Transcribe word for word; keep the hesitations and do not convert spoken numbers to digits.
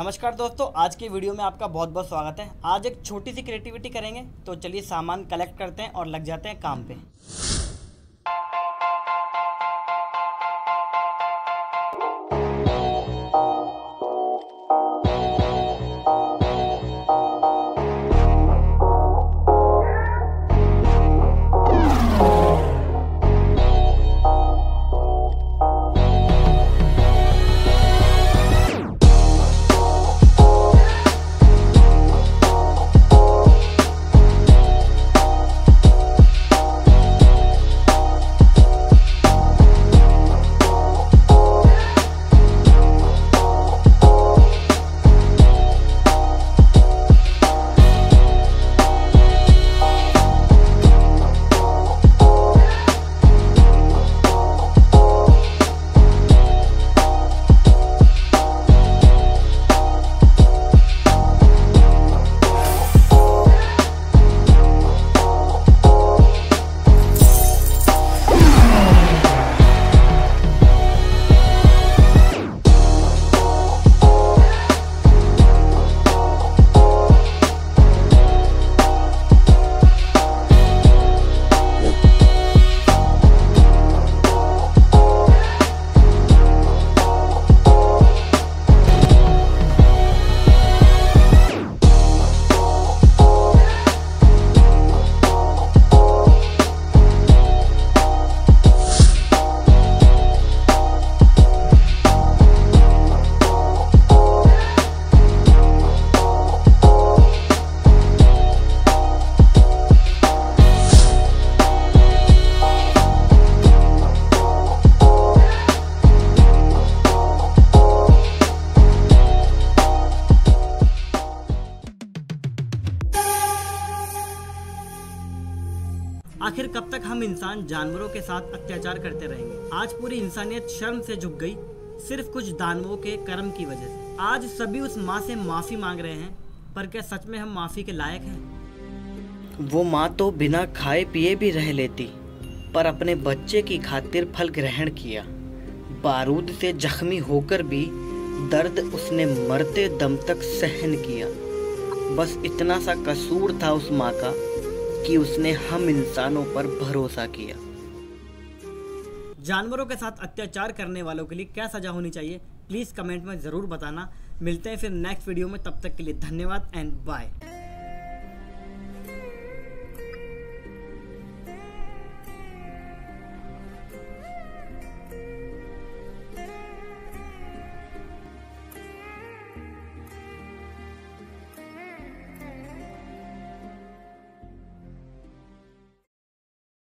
नमस्कार दोस्तों, आज की वीडियो में आपका बहुत बहुत स्वागत है। आज एक छोटी सी क्रिएटिविटी करेंगे, तो चलिए सामान कलेक्ट करते हैं और लग जाते हैं काम पे। आखिर कब तक हम इंसान जानवरों के साथ अत्याचार करते रहेंगे। आज पूरी इंसानियत शर्म से झुक गई, सिर्फ कुछ दानवों के कर्म की वजह से। आज सभी उस माँ से माफ़ी मांग रहे हैं, पर क्या सच में हम माफ़ी के लायक हैं? वो माँ तो बिना खाए पिए भी रह लेती, पर अपने बच्चे की खातिर फल ग्रहण किया। बारूद से जख्मी होकर भी दर्द उसने मरते दम तक सहन किया। बस इतना सा कसूर था उस माँ का कि उसने हम इंसानों पर भरोसा किया। जानवरों के साथ अत्याचार करने वालों के लिए क्या सजा होनी चाहिए, प्लीज़ कमेंट में ज़रूर बताना। मिलते हैं फिर नेक्स्ट वीडियो में, तब तक के लिए धन्यवाद एंड बाय।